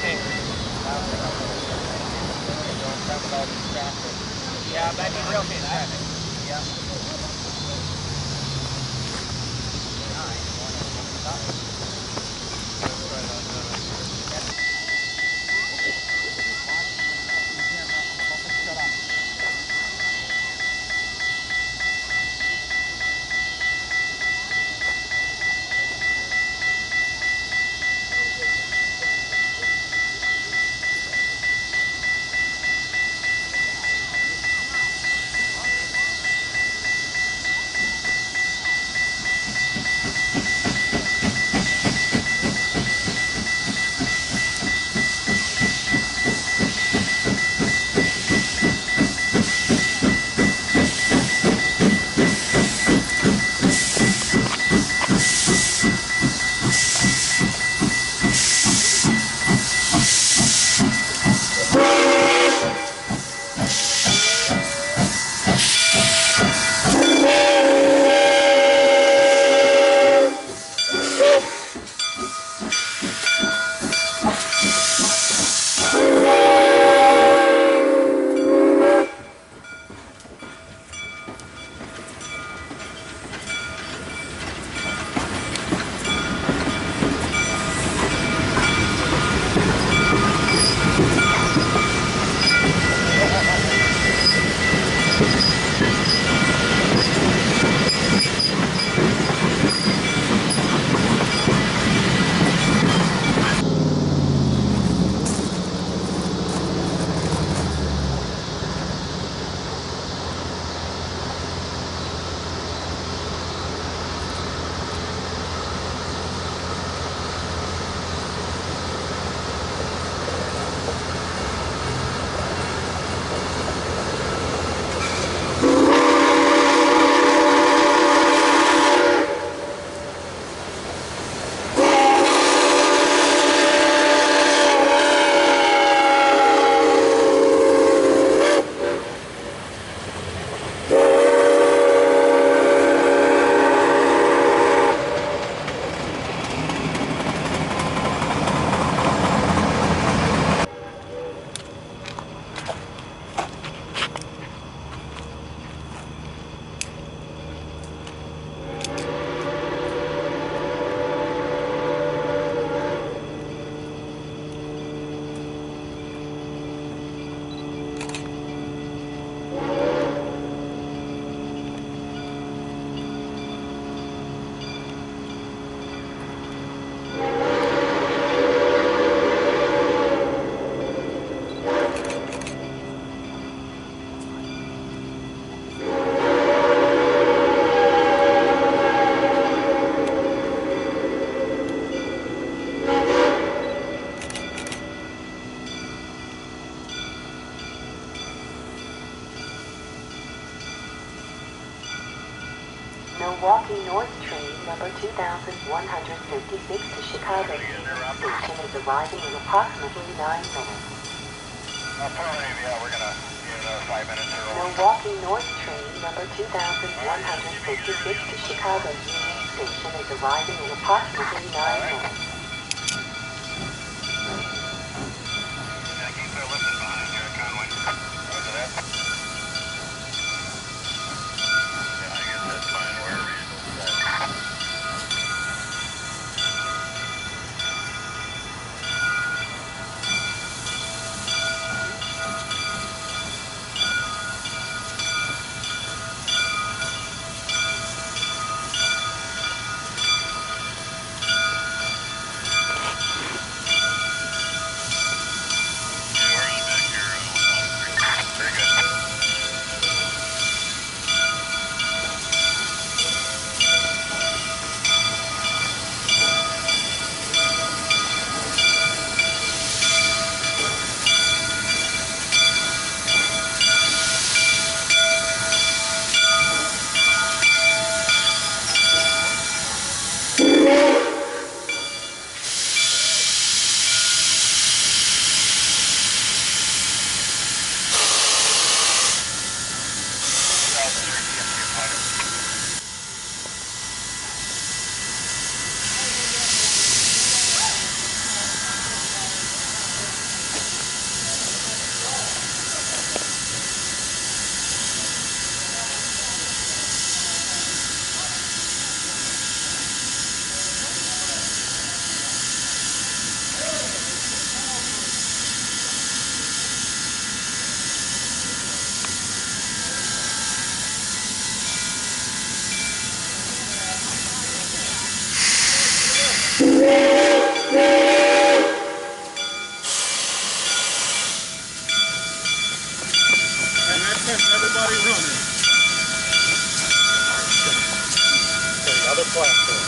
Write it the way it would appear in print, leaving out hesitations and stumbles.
think. Yeah, but I need real case traffic. Yeah. Milwaukee North Train number 2156 to Chicago station is arriving in approximately 9 minutes. Apparently, yeah, we're gonna get another 5 minutes or over. Milwaukee North Train number 2156 to Chicago station is arriving in approximately 9 minutes. Keep their lifting behind here, Conway. Roger that. platform.